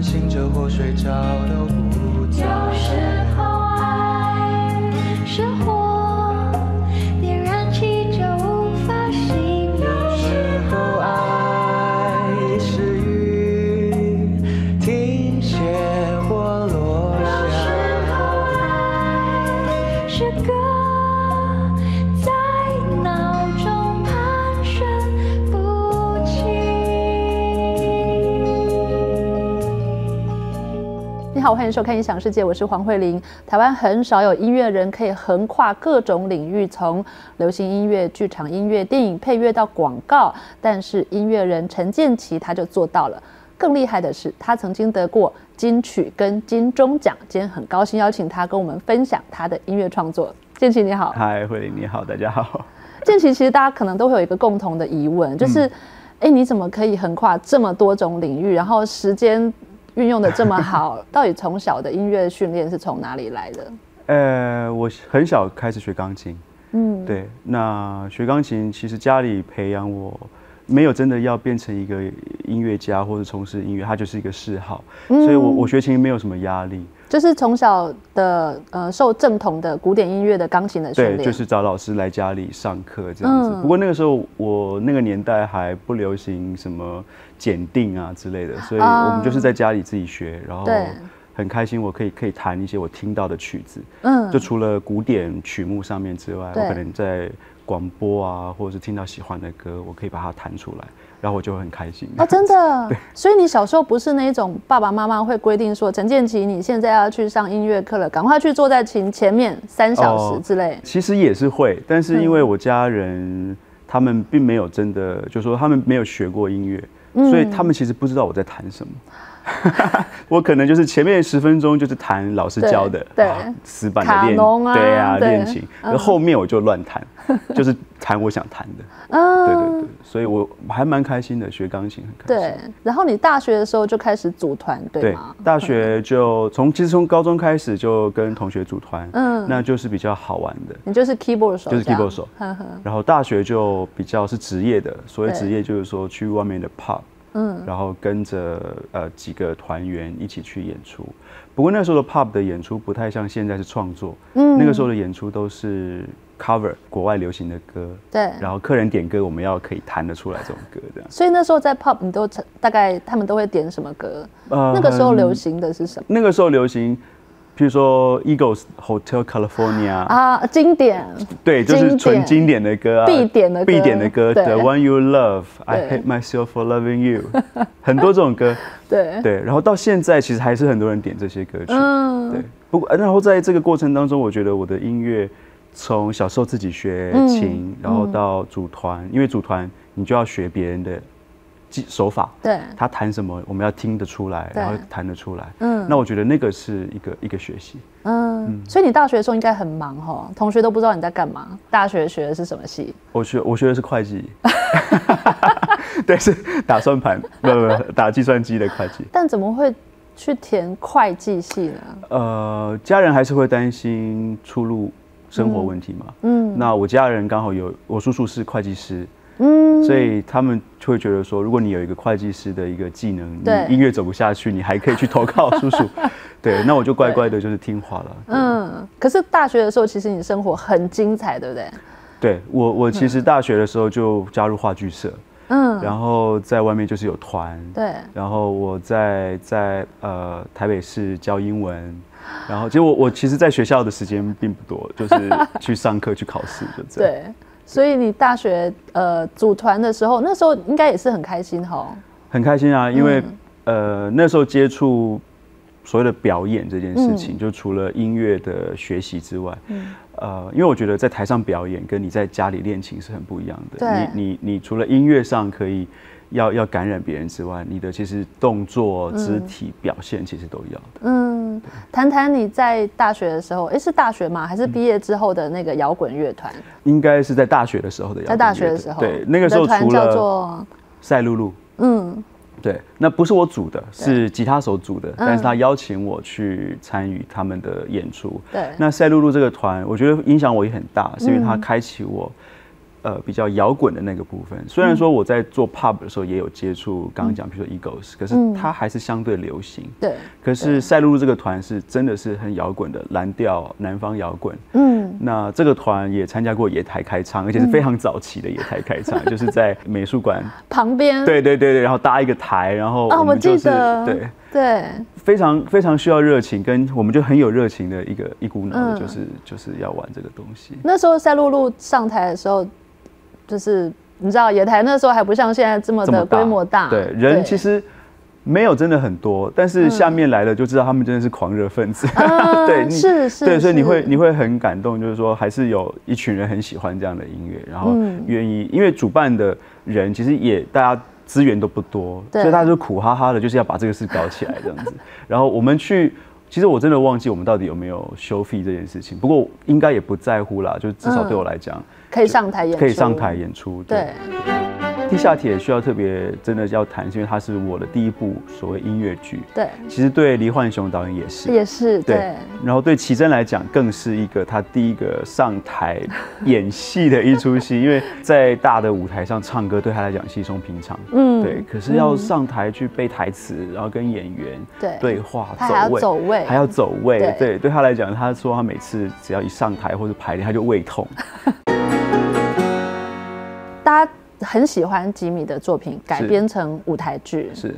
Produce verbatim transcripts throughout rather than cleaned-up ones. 般醒着或睡着都不在。有时候爱是火，点燃起就无法熄灭；有时候爱是雨，停歇或落下；有时候爱是歌，在脑中盘旋不清。你好，欢迎收看《音响世界》，我是黄慧玲。台湾很少有音乐人可以横跨各种领域，从流行音乐、剧场音乐、电影配乐到广告，但是音乐人陈建騏他就做到了。更厉害的是，他曾经得过金曲跟金钟奖。今天很高兴邀请他跟我们分享他的音乐创作。建騏你好。嗨，慧玲你好，大家好。建騏其实大家可能都会有一个共同的疑问，就是，哎、嗯，你怎么可以横跨这么多种领域，然后时间运用的这么好？到底从小的音乐训练是从哪里来的？呃，我很小开始学钢琴，嗯，对，那学钢琴其实家里培养我。没有真的要变成一个音乐家或者从事音乐，它就是一个嗜好，嗯、所以我我学琴没有什么压力。就是从小的呃受正统的古典音乐的钢琴的训练，对，就是找老师来家里上课这样子。嗯、不过那个时候我那个年代还不流行什么检定啊之类的，所以我们就是在家里自己学，然后很开心我可以可以弹一些我听到的曲子。嗯，就除了古典曲目上面之外，我可能在广播啊，或者是听到喜欢的歌，我可以把它弹出来，然后我就很开心啊！真的，所以你小时候不是那种爸爸妈妈会规定说，陈建騏你现在要去上音乐课了，赶快去坐在琴前面三小时之类。哦、其实也是会，但是因为我家人、嗯、他们并没有真的，就是说他们没有学过音乐，所以他们其实不知道我在弹什么。我可能就是前面十分钟就是弹老师教的，对，死板的练，对啊，练琴，然后后面我就乱弹，就是弹我想弹的，嗯，对对对，所以我还蛮开心的，学钢琴很开心。对，然后你大学的时候就开始组团，对吗？对，大学就从其实从高中开始就跟同学组团，嗯，那就是比较好玩的。你就是 keyboard 手，就是 keyboard 手，然后大学就比较是职业的，所谓职业就是说去外面的 pub。嗯，然后跟着呃几个团员一起去演出，不过那时候的 pub 的演出不太像现在是创作，嗯，那个时候的演出都是 cover 国外流行的歌，对，然后客人点歌，我们要可以弹得出来这种歌这样。所以那时候在 pub 你都大概他们都会点什么歌？呃，那个时候流行的是什么？那个时候流行。譬如说 Eagles Hotel California 啊，经典，对，就是纯经典的歌啊，必点的歌，必点的歌 ，The One You Love, I Hate Myself for Loving You， 很多这种歌，对对。然后到现在其实还是很多人点这些歌曲，嗯，对。不过然后在这个过程当中，我觉得我的音乐从小时候自己学琴，嗯、然后到组团，因为组团你就要学别人的。手法，对，他弹什么，我们要听得出来，然后弹得出来。嗯，那我觉得那个是一个一个学习。嗯，嗯所以你大学的时候应该很忙哦，同学都不知道你在干嘛。大学学的是什么系？我学我学的是会计，对，是打算盘，不不，打计算机的会计。但怎么会去填会计系呢？呃，家人还是会担心出路、生活问题嘛。嗯，嗯那我家人刚好有，我叔叔是会计师。嗯，所以他们就会觉得说，如果你有一个会计师的一个技能，你音乐走不下去，你还可以去投靠叔叔。对，那我就乖乖的，就是听话了。嗯，可是大学的时候，其实你生活很精彩，对不对？对我，我其实大学的时候就加入话剧社，嗯，然后在外面就是有团，对，然后我在在呃台北市教英文。然后结果我其实在学校的时间并不多，就是去上课、去考试，就这样。对。所以你大学呃组团的时候，那时候应该也是很开心哈、哦。很开心啊，因为、嗯、呃那时候接触所谓的表演这件事情，嗯、就除了音乐的学习之外，嗯、呃，因为我觉得在台上表演跟你在家里练琴是很不一样的。你你你除了音乐上可以要要感染别人之外，你的其实动作、肢体表现其实都要的。嗯，谈谈你在大学的时候，哎、欸，是大学吗？还是毕业之后的那个摇滚乐团？应该是在大学的时候的摇滚乐团。在大学的时候，对，那个时候除了叫做赛露露，嗯，对，那不是我组的，是吉他手组的，但是他邀请我去参与他们的演出。对，那赛露露这个团，我觉得影响我也很大，是因为他开启我。呃比较摇滚的那个部分。虽然说我在做 pub 的时候也有接触，刚刚讲比如说 Eagles， 可是它还是相对流行。对、嗯。可是赛璐璐这个团是真的是很摇滚的蓝调南方摇滚。嗯。那这个团也参加过野台开唱，而且是非常早期的野台开唱，嗯、就是在美术馆旁边。对对对对，然后搭一个台，然后我们就是、啊、我记得对。对，非常非常需要热情，跟我们就很有热情的一个一股脑的，就是、嗯、就是要玩这个东西。那时候赛璐璐上台的时候，就是你知道野台那时候还不像现在这么的规模 大, 大，对，人其实没有真的很多，但是下面来了就知道他们真的是狂热分子。嗯、对，是是，对，所以你会你会很感动，就是说还是有一群人很喜欢这样的音乐，然后愿意，嗯、因为主办的人其实也大家。资源都不多，所以大家就苦哈哈的，就是要把这个事搞起来这样子。然后我们去，其实我真的忘记我们到底有没有收费这件事情，不过应该也不在乎啦，就至少对我来讲、嗯，可以上台演出，可以上台演出。对，對地下铁需要特别真的要谈，因为它是我的第一部所谓音乐剧。对，其实对黎焕雄导演也是，也是 对, 對。然后对奇珍来讲，更是一个他第一个上台演戏的一出戏，因为在大的舞台上唱歌对他来讲稀松平常，嗯，对。可是要上台去背台词，然后跟演员对对话，走位，走位，还要走位，对。对, 对他来讲，他说他每次只要一上台或者排练，他就胃痛。大家很喜欢吉米的作品改编成舞台剧，是。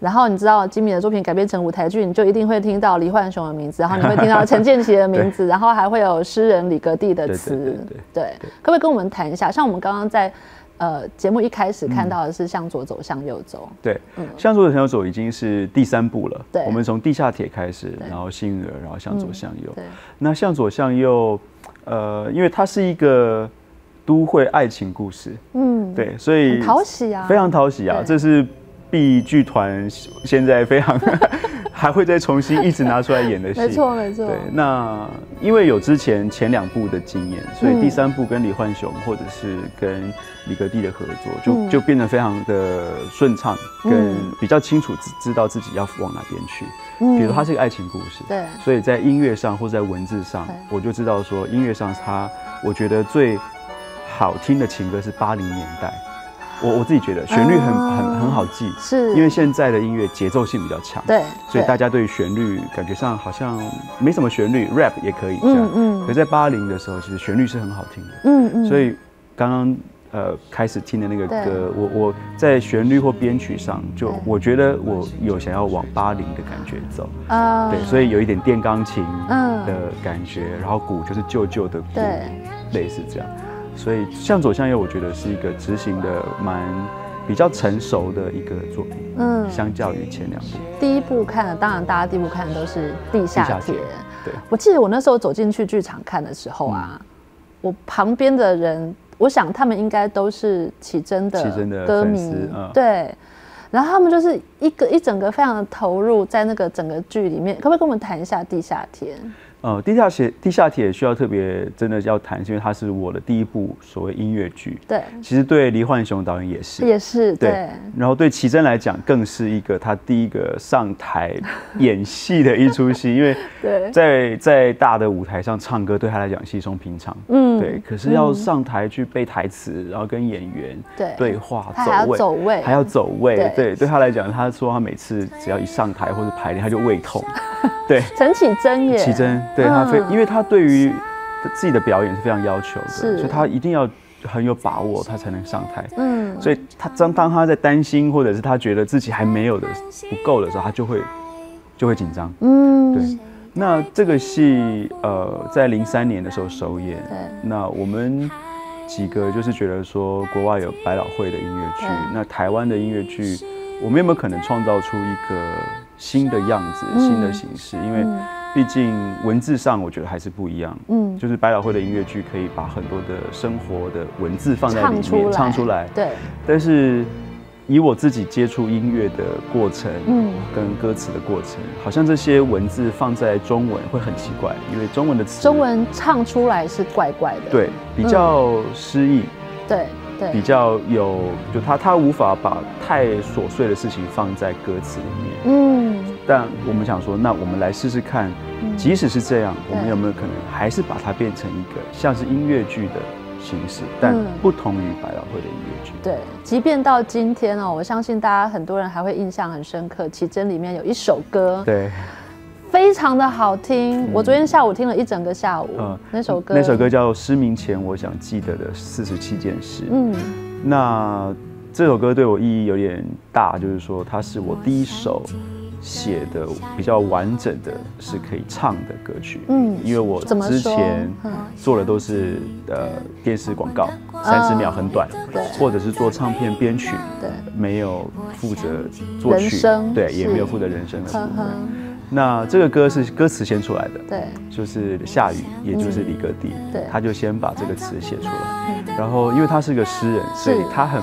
然后你知道吉米的作品改编成舞台剧，你就一定会听到黎焕雄的名字，然后你会听到陈建奇的名字，然后还会有诗人李格弟的词。对, 对, 对, 对, 对, 对，可不可以跟我们谈一下？像我们刚刚在呃节目一开始看到的是《向左走，向右走》。对，嗯，《向左走，向右走》已经是第三部了。对，我们从地下铁开始，然后幸运儿，然后向左向右。嗯、对，那向左向右，呃，因为它是一个都会爱情故事，嗯，对，所以很讨喜啊，非常讨喜啊，这是。B 剧团现在非常还会再重新一直拿出来演的戏，没错没错。对，那因为有之前前两部的经验，所以第三部跟李焕雄或者是跟李格弟的合作，就就变得非常的顺畅，跟比较清楚知道自己要往哪边去。比如它是一个爱情故事，对，所以在音乐上或者在文字上，我就知道说音乐上它，我觉得最好听的情歌是八零年代。我我自己觉得旋律很、嗯、很很好记，是因为现在的音乐节奏性比较强，对，所以大家对于旋律感觉上好像没什么旋律 ，rap 也可以这样，嗯嗯。可是在八零的时候，其实旋律是很好听的，嗯嗯。所以刚刚呃开始听的那个歌，我我在旋律或编曲上，就我觉得我有想要往八零的感觉走，啊、嗯，对，所以有一点电钢琴的感觉，嗯、然后鼓就是旧旧的鼓，类似这样。所以向左向右，我觉得是一个执行的蛮比较成熟的一个作品。嗯，相较于前两部，第一部看的当然大家第一部看的都是地下铁。对，我记得我那时候走进去剧场看的时候啊，嗯、我旁边的人，我想他们应该都是奇珍的歌迷，嗯、对。然后他们就是一个一整个非常的投入在那个整个剧里面。可不可以跟我们谈一下地下铁？呃，地下铁地下铁需要特别真的要谈，因为它是我的第一部所谓音乐剧。对，其实对黎焕雄导演也是，也是 对, 对。然后对奇珍来讲，更是一个他第一个上台演戏的一出戏，因为在在大的舞台上唱歌对他来讲稀松平常，嗯，对。可是要上台去背台词，然后跟演员对对话，走位，还要走位，对。对, 对他来讲，他说他每次只要一上台或者排练，他就胃痛。对，陈绮贞耶，绮贞，对、嗯、他非，因为他对于自己的表演是非常要求的，所以他一定要很有把握，他才能上台。嗯，所以他当当他在担心或者是他觉得自己还没有的不够的时候，他就会就会紧张。嗯，对。那这个戏呃，在零三年的时候首演，那我们几个就是觉得说，国外有百老汇的音乐剧，那台湾的音乐剧，我们有没有可能创造出一个新的样子、新的形式？因为毕竟文字上，我觉得还是不一样。嗯，就是百老汇的音乐剧可以把很多的生活的文字放在里面，唱出来。唱出来，对。但是以我自己接触音乐的过程，嗯，跟歌词的过程，好像这些文字放在中文会很奇怪，因为中文的词，中文唱出来是怪怪的，对，比较诗意，嗯、对。比较有，就他他无法把太琐碎的事情放在歌词里面。嗯，但我们想说，那我们来试试看，即使是这样，我们有没有可能还是把它变成一个像是音乐剧的形式，但不同于百老汇的音乐剧。嗯、对，即便到今天哦，我相信大家很多人还会印象很深刻，《奇珍》里面有一首歌，对，非常的好听。嗯、我昨天下午听了一整个下午，嗯、那首歌，那首歌叫《失明前我想记得的四十七件事》。嗯，那这首歌对我意义有点大，就是说它是我第一首写的比较完整的是可以唱的歌曲，嗯，因为我之前做的都是呃电视广告，三十秒很短，或者是做唱片编曲，对，没有负责作曲，对，也没有负责人声的部分。那这个歌是歌词先出来的，对，就是夏雨，也就是李格弟，对，他就先把这个词写出来，然后因为他是个诗人，所以他很。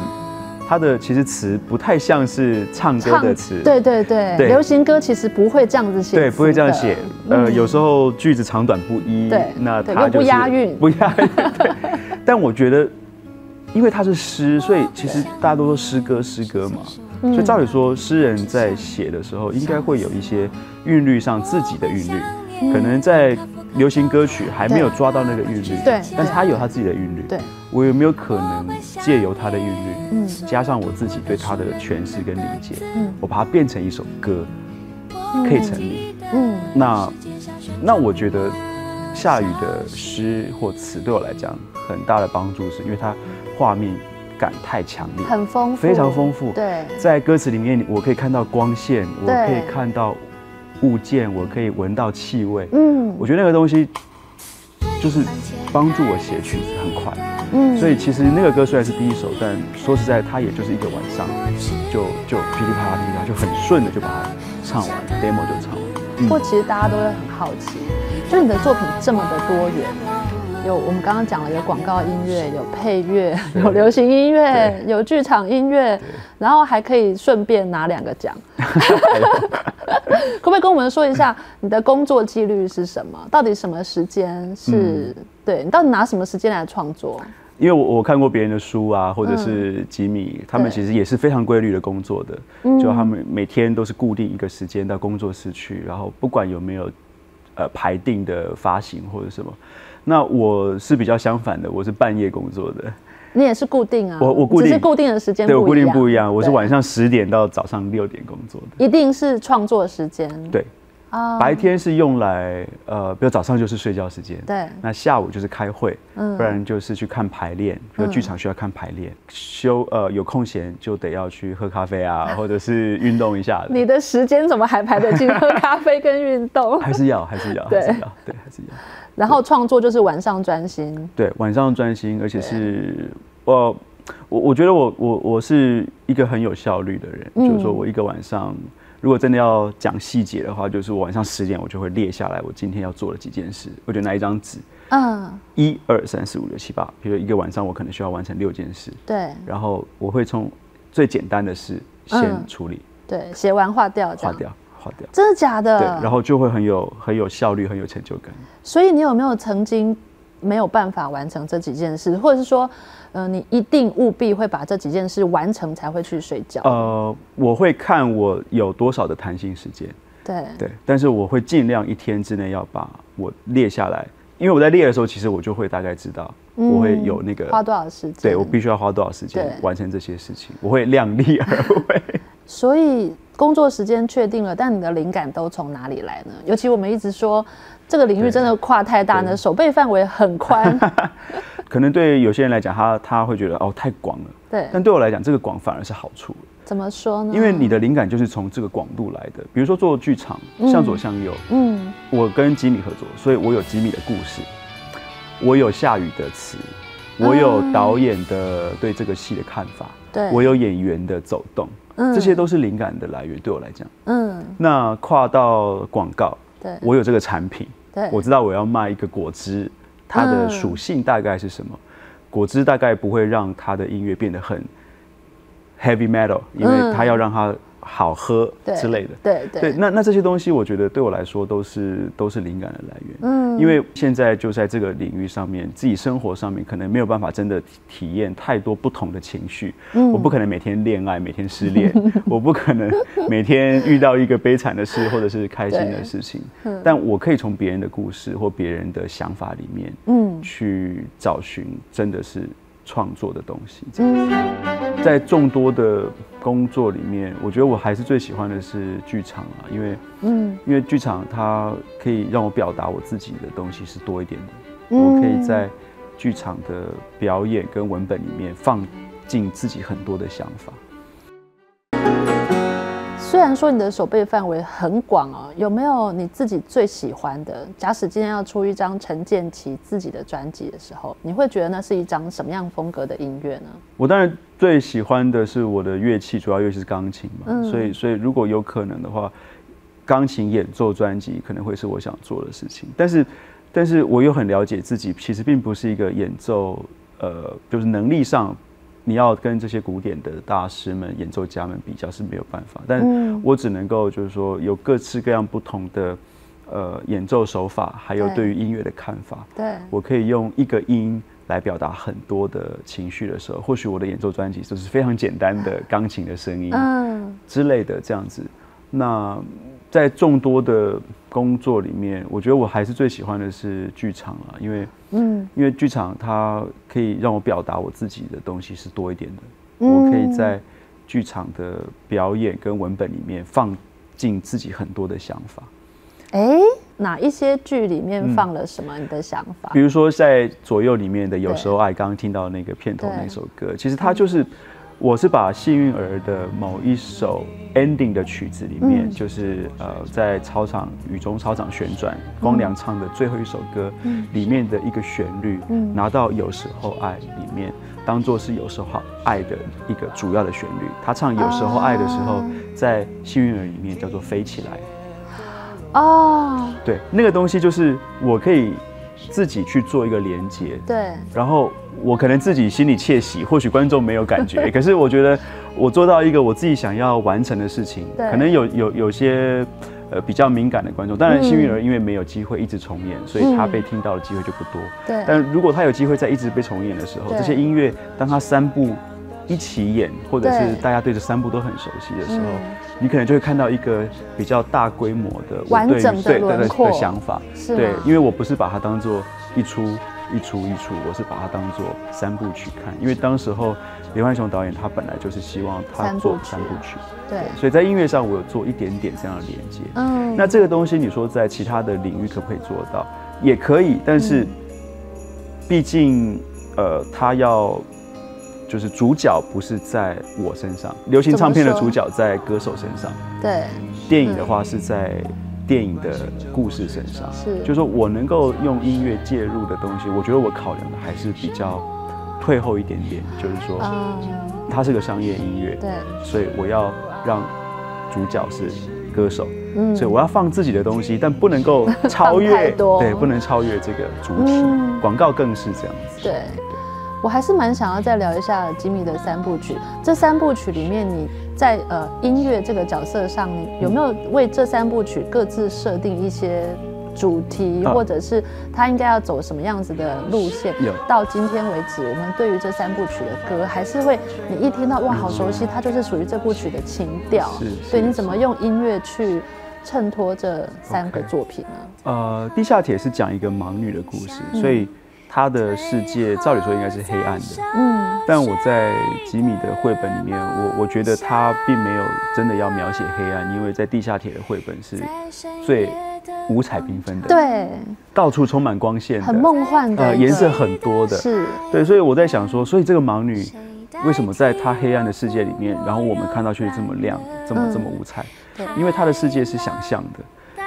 他的其实词不太像是唱歌的词，对对对，对流行歌其实不会这样子写，对，不会这样写。呃，嗯、有时候句子长短不一，对，那他就是不押韵，不押韵。但我觉得，因为他是诗，所以其实大家都说诗歌，诗歌嘛，所以照理说，诗人在写的时候应该会有一些韵律上自己的韵律，嗯、可能在。 流行歌曲还没有抓到那个韵律，对，但是他有他自己的韵律，对，我有没有可能借由他的韵律，嗯，加上我自己对他的诠释跟理解，嗯，我把它变成一首歌，可以成立，嗯，那那我觉得夏雨的诗或词对我来讲很大的帮助，是因为它画面感太强烈，很丰富，非常丰富，对，在歌词里面我可以看到光线，我可以看到。 物件，我可以闻到气味，嗯，我觉得那个东西就是帮助我写曲子很快，嗯，所以其实那个歌虽然是第一首，但说实在，它也就是一个晚上，就就噼里啪啦噼里啪啦，就很顺的就把它唱完 ，demo 就唱完。不过其实大家都会很好奇，就你的作品这么的多元。 有我们刚刚讲了，有广告音乐，有配乐，有流行音乐，有剧场音乐，然后还可以顺便拿两个奖。可不可以跟我们说一下你的工作纪律是什么？到底什么时间是、嗯、对你到底拿什么时间来创作？因为我我看过别人的书啊，或者是吉米，嗯、他们其实也是非常规律的工作的，就他们每天都是固定一个时间到工作室去，然后不管有没有呃排定的发行或者什么。 那我是比较相反的，我是半夜工作的。你也是固定啊？我我固定，只是固定的时间不一样。对，我固定不一样，我是晚上十点到早上六点工作的。一定是创作时间。对，啊，白天是用来呃，比如早上就是睡觉时间。对。那下午就是开会，嗯，不然就是去看排练，比如剧场需要看排练，休呃有空闲就得要去喝咖啡啊，或者是运动一下。你的时间怎么还排得进喝咖啡跟运动？还是要，还是要，还是要，对，还是要。 然后创作就是晚上专心，对，晚上专心，而且是，呃，我我觉得我我我是一个很有效率的人，嗯、就是说我一个晚上，如果真的要讲细节的话，就是我晚上十点我就会列下来我今天要做的几件事，我就拿一张纸，嗯，一二三四五六七八，比如一个晚上我可能需要完成六件事，对，然后我会从最简单的事先处理，嗯、对，写完划掉，划掉。 真的假的？对，然后就会很有很有效率，很有成就感。所以你有没有曾经没有办法完成这几件事，或者是说，嗯、呃，你一定务必会把这几件事完成才会去睡觉？呃，我会看我有多少的弹性时间。对对，但是我会尽量一天之内要把我列下来，因为我在列的时候，其实我就会大概知道。 我会有那个、嗯、花多少时间？对我必须要花多少时间完成这些事情，我会量力而为。所以工作时间确定了，但你的灵感都从哪里来呢？尤其我们一直说这个领域真的跨太大呢，手背范围很宽。可能对有些人来讲，他他会觉得哦太广了。对，但对我来讲，这个广反而是好处。怎么说呢？因为你的灵感就是从这个广度来的。比如说做剧场，向左向右。嗯，我跟吉米合作，所以我有吉米的故事。 我有夏雨的词，我有导演的对这个戏的看法，对、嗯、我有演员的走动，嗯、这些都是灵感的来源。对我来讲，嗯，那跨到广告，对，我有这个产品，对，我知道我要卖一个果汁，它的属性大概是什么？嗯、果汁大概不会让它的音乐变得很 heavy metal， 因为它要让它好喝之类的。对 对, 对那那这些东西，我觉得对我来说都是都是灵感的来源。嗯，因为现在就在这个领域上面，自己生活上面可能没有办法真的体验太多不同的情绪。嗯，我不可能每天恋爱，每天失恋，我不可能每天遇到一个悲惨的事或者是开心的事情。嗯，但我可以从别人的故事或别人的想法里面，嗯，去找寻真的是创作的东西。这样子，在众多的工作里面，我觉得我还是最喜欢的是剧场啊，因为，嗯，因为剧场它可以让我表达我自己的东西是多一点的。嗯，我可以在剧场的表演跟文本里面放进自己很多的想法。虽然说你的手背范围很广哦，有没有你自己最喜欢的？假使今天要出一张陈建騏自己的专辑的时候，你会觉得那是一张什么样风格的音乐呢？我当然最喜欢的是我的乐器，主要乐器是钢琴嘛，嗯，所以所以如果有可能的话，钢琴演奏专辑可能会是我想做的事情。但是，但是我又很了解自己，其实并不是一个演奏，呃，就是能力上。你要跟这些古典的大师们、演奏家们比较是没有办法，但我只能够就是说有各式各样不同的呃演奏手法，还有对于音乐的看法。对，我可以用一个音来表达很多的情绪的时候，或许我的演奏专辑就是非常简单的钢琴的声音之类的这样子。那在众多的工作里面，我觉得我还是最喜欢的是剧场啊，因为，嗯，因为剧场它可以让我表达我自己的东西是多一点的，嗯，我可以在剧场的表演跟文本里面放进自己很多的想法。哎，哪一些剧里面放了什么你的想法？嗯，比如说在《左右》里面的《有时候爱》，刚刚听到那个片头那首歌，其实它就是，我是把幸运儿的某一首 ending 的曲子里面，嗯，就是呃在操场雨中操场旋转，光良唱的最后一首歌里面的一个旋律，嗯，拿到有时候爱里面当作是有时候爱的一个主要的旋律。他唱有时候爱的时候，在幸运儿里面叫做飞起来。哦，对，那个东西就是我可以自己去做一个连接，对，然后我可能自己心里窃喜，或许观众没有感觉，可是我觉得我做到一个我自己想要完成的事情，可能有有有些呃比较敏感的观众，当然幸运儿因为没有机会一直重演，嗯，所以他被听到的机会就不多。对，但如果他有机会再一直被重演的时候，这些音乐当他三部一起演，或者是大家对这三部都很熟悉的时候，你可能就会看到一个比较大规模的完整的轮廓的想法。对，因为我不是把它当做一出一出一出，我是把它当做三部曲看。因为当时候刘汉雄导演他本来就是希望他做三部曲，对，所以在音乐上我有做一点点这样的连接。嗯，那这个东西你说在其他的领域可不可以做到？也可以，但是毕竟呃，他要。就是主角不是在我身上，流行唱片的主角在歌手身上，对，电影的话是在电影的故事身上，是，就是说我能够用音乐介入的东西，我觉得我考量的还是比较退后一点点，就是说，它是个商业音乐，对，所以我要让主角是歌手，嗯，所以我要放自己的东西，但不能够超越，对，不能超越这个主体，广告更是这样子，对。我还是蛮想要再聊一下吉米的三部曲。这三部曲里面，你在呃音乐这个角色上，你有没有为这三部曲各自设定一些主题，或者是他应该要走什么样子的路线？有。到今天为止，我们对于这三部曲的歌，还是会你一听到哇，好熟悉，它就是属于这部曲的情调。是。所以你怎么用音乐去衬托这三个作品呢？呃，地下铁是讲一个盲女的故事，所以，他的世界照理说应该是黑暗的，嗯，但我在吉米的绘本里面，我我觉得他并没有真的要描写黑暗，因为在地下铁的绘本是最五彩缤纷的，对，到处充满光线的，很梦幻的，呃，颜色很多的，是，对，所以我在想说，所以这个盲女为什么在她黑暗的世界里面，然后我们看到却这么亮，这么这么五彩，因为她的世界是想象的。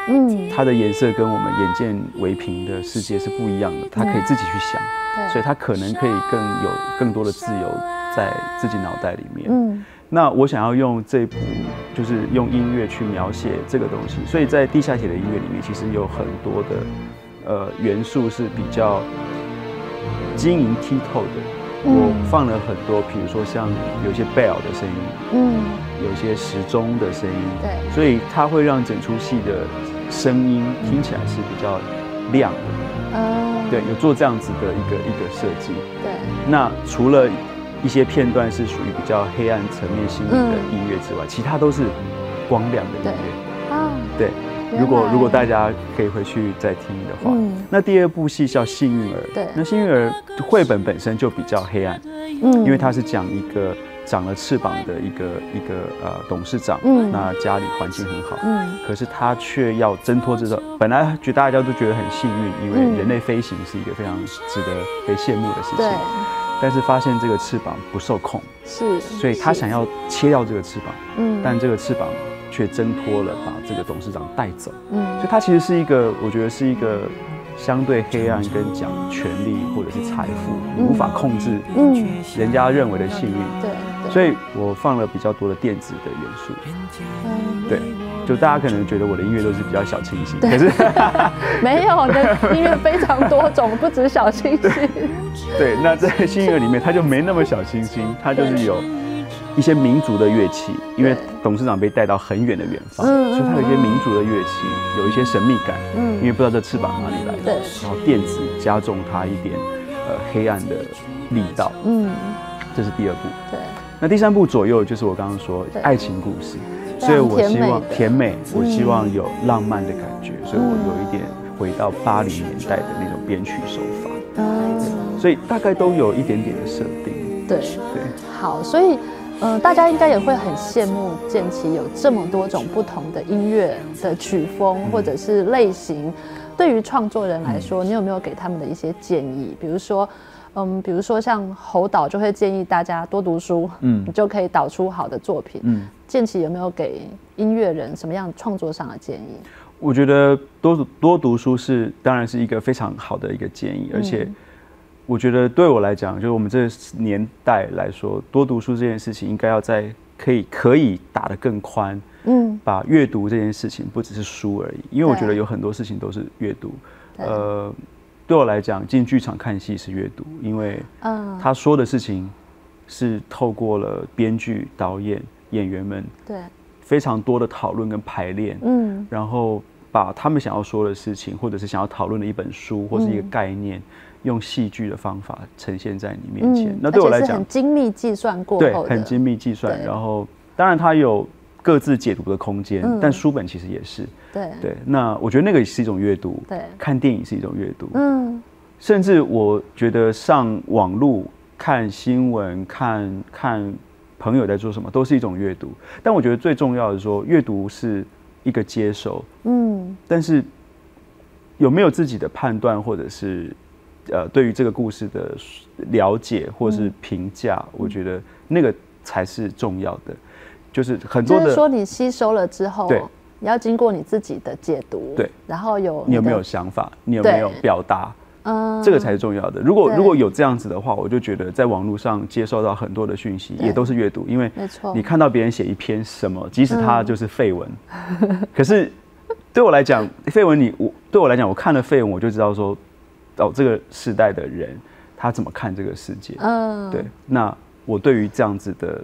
嗯，它的颜色跟我们眼见为凭的世界是不一样的，它可以自己去想，嗯，所以它可能可以更有更多的自由在自己脑袋里面。嗯，那我想要用这部，就是用音乐去描写这个东西，所以在地下铁的音乐里面，其实有很多的呃元素是比较晶莹剔透的。我放了很多，比如说像有些 bell 的声音，嗯，有些时钟的声音，对，所以它会让整出戏的声音听起来是比较亮的。哦，对，有做这样子的一个一个设计。对，那除了一些片段是属于比较黑暗层面心理的音乐之外，其他都是光亮的音乐。啊，对。 如果如果大家可以回去再听的话，嗯、那第二部戏叫《幸运儿》。对，那《幸运儿》绘本本身就比较黑暗，嗯，因为它是讲一个长了翅膀的一个一个呃董事长，嗯，那家里环境很好，嗯，可是他却要挣脱这种，本来觉得大家都觉得很幸运，因为人类飞行是一个非常值得被羡慕的事情，但是发现这个翅膀不受控，是，所以他想要切掉这个翅膀，嗯，但这个翅膀。 却挣脱了，把这个董事长带走。嗯，所以他其实是一个，我觉得是一个相对黑暗跟讲权力或者是财富，你无法控制，嗯，人家认为的幸运。对，所以我放了比较多的电子的元素。嗯，对，就大家可能觉得我的音乐都是比较小清新，可是没有的音乐非常多种，不止小清新。对，那在《幸运儿》里面，它就没那么小清新，它就是有。 一些民族的乐器，因为董事长被带到很远的远方，所以他有一些民族的乐器，有一些神秘感，嗯，因为不知道这翅膀哪里来的，然后电子加重它一点，呃，黑暗的力道，嗯，这是第二部，对，那第三部左右就是我刚刚说爱情故事，所以我希望甜美，我希望有浪漫的感觉，所以我有一点回到八零年代的那种编曲手法，所以大概都有一点点的设定，对对，好，所以。 嗯，大家应该也会很羡慕建騏有这么多种不同的音乐的曲风或者是类型。对于创作人来说，你有没有给他们的一些建议？比如说，嗯，比如说像侯导就会建议大家多读书，嗯，你就可以导出好的作品。嗯，建騏有没有给音乐人什么样创作上的建议？我觉得多多读书是当然是一个非常好的一个建议，而且。嗯 我觉得对我来讲，就是我们这年代来说，多读书这件事情应该要在可以可以打得更宽，嗯，把阅读这件事情不只是书而已，因为我觉得有很多事情都是阅读。呃，对我来讲，进剧场看戏是阅读，因为他说的事情是透过了编剧、导演、演员们对非常多的讨论跟排练，嗯，然后把他们想要说的事情，或者是想要讨论的一本书或是一个概念。 用戏剧的方法呈现在你面前，嗯、那对我来讲，很精密计算过后的，对，很精密计算。然后，当然它有各自解读的空间，嗯、但书本其实也是，对对。那我觉得那个也是一种阅读，对，看电影是一种阅读，嗯。甚至我觉得上网路看新闻、看看朋友在做什么，都是一种阅读。但我觉得最重要的是说，阅读是一个接受，嗯，但是有没有自己的判断或者是？ 呃，对于这个故事的了解或是评价，嗯、我觉得那个才是重要的。就是很多的，就是说你吸收了之后，对，你要经过你自己的解读，对，然后有你有没有想法，你有没有表达，嗯，这个才是重要的。如果如果有这样子的话，我就觉得在网络上接受到很多的讯息，也都是阅读，因为没错，你看到别人写一篇什么，即使它就是废文，嗯、可是对我来讲，废文你我对我来讲，我看了废文，我就知道说。 哦，这个世代的人他怎么看这个世界？嗯，对。那我对于这样子的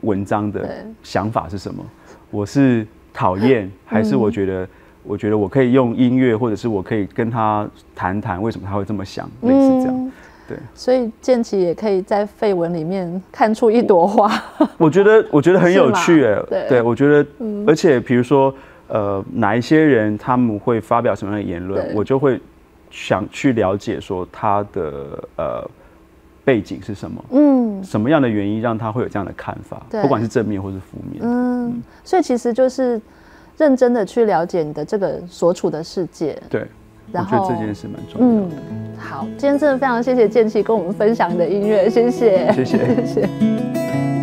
文章的想法是什么？我是讨厌，还是我觉得，嗯、我觉得我可以用音乐，或者是我可以跟他谈谈为什么他会这么想，类似这样。嗯、对。所以建騏也可以在废文里面看出一朵花。我觉得，我觉得很有趣哎、欸。对, 对，我觉得，嗯、而且比如说，呃，哪一些人他们会发表什么样的言论，我就会。 想去了解说他的呃背景是什么，嗯，什么样的原因让他会有这样的看法，不管是正面或是负面，嗯，嗯所以其实就是认真的去了解你的这个所处的世界，对，然后我觉得这件事蛮重要的。嗯，好，今天真的非常谢谢建騏跟我们分享你的音乐，谢谢，谢谢，谢谢。